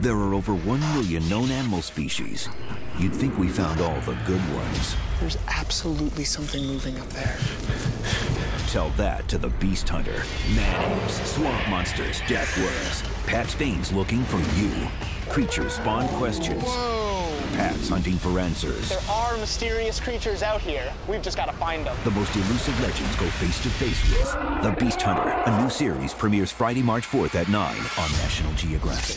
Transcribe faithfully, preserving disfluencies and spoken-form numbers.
There are over one million known animal species. You'd think we found all the good ones. There's absolutely something moving up there. Tell that to the Beast Hunter. Mad apes, swamp monsters, death worms. Pat Spain's looking for you. Creatures spawn questions. Whoa. Pat's hunting for answers. There are mysterious creatures out here. We've just got to find them. The most elusive legends go face to face with The Beast Hunter, a new series premieres Friday, March fourth at nine on National Geographic.